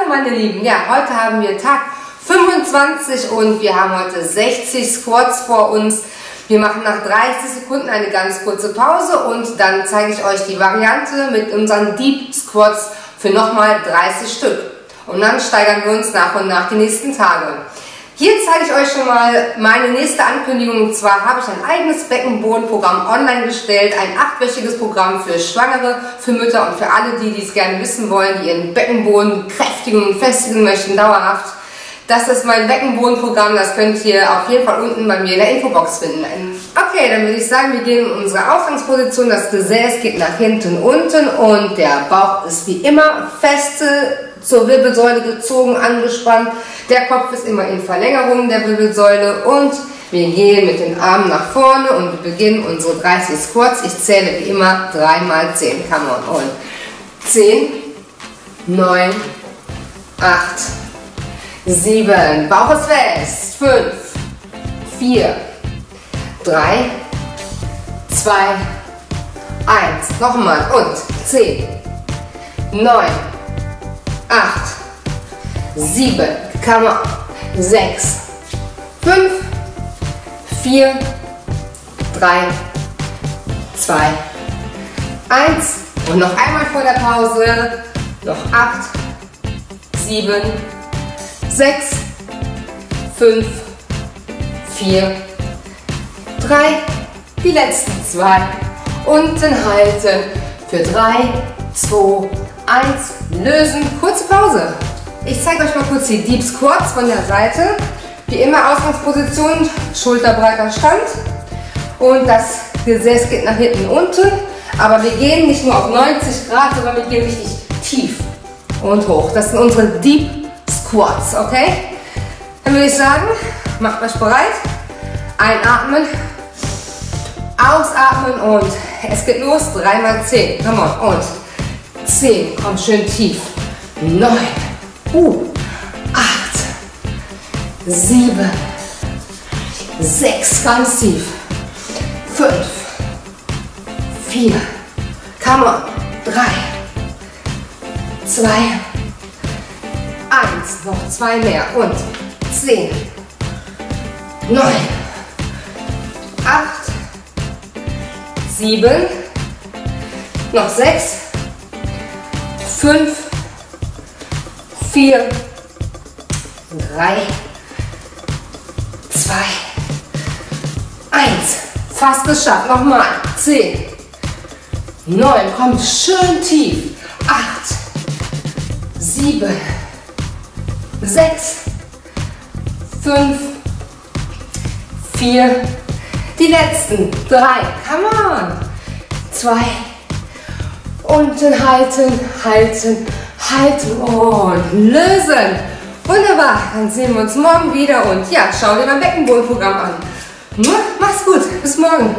Hallo meine Lieben, ja, heute haben wir Tag 25 und wir haben heute 60 Squats vor uns. Wir machen nach 30 Sekunden eine ganz kurze Pause und dann zeige ich euch die Variante mit unseren Deep Squats für nochmal 30 Stück. Und dann steigern wir uns nach und nach die nächsten Tage. Hier zeige ich euch schon mal meine nächste Ankündigung. Und zwar habe ich ein eigenes Beckenbodenprogramm online gestellt. Ein 8-wöchiges Programm für Schwangere, für Mütter und für alle, die es gerne wissen wollen, die ihren Beckenboden kräftigen und festigen möchten, dauerhaft. Das ist mein Beckenbodenprogramm, das könnt ihr auf jeden Fall unten bei mir in der Infobox finden. Okay, dann würde ich sagen, wir gehen in unsere Ausgangsposition. Das Gesäß geht nach hinten unten und der Bauch ist wie immer feste zur Wirbelsäule gezogen, angespannt. Der Kopf ist immer in Verlängerung der Wirbelsäule und wir gehen mit den Armen nach vorne und wir beginnen unsere 30 Squats. Ich zähle wie immer 3 mal 10. Come on, on. 10, 9, 8, 7, Bauch ist fest, 5, 4, 3, 2, 1, nochmal und 10, 9, 8, 7, come on, 6, 5, 4, 3, 2, 1 und noch einmal vor der Pause, noch 8, 7, 6, 5, 4, 3, die letzten 2, unten halten, für 3, 2, 1, lösen, kurze Pause. Ich zeige euch mal kurz die Deep Squats von der Seite, wie immer Ausgangsposition, schulterbreiter Stand und das Gesäß geht nach hinten unten, aber wir gehen nicht nur auf 90 Grad, sondern wir gehen richtig tief und hoch. Das sind unsere Deep Squats, okay? Dann würde ich sagen, macht euch bereit. Einatmen, ausatmen und es geht los. 3 mal 10, come on, und 10, komm schön tief. 9, 8, 7, 6, ganz tief. 5, 4, come on, 3, 2, 1, noch 2 mehr und 10, 9, 8, 7, noch 6, 5, 4, 3, 2, 1, fast geschafft, nochmal, 10, 9, kommt schön tief, 8, 7, 6, 5, 4, die letzten 3, come on, 2, unten halten, halten, halten und lösen. Wunderbar, dann sehen wir uns morgen wieder und ja, schau dir mein Beckenbodenprogramm an. Mach's gut, bis morgen.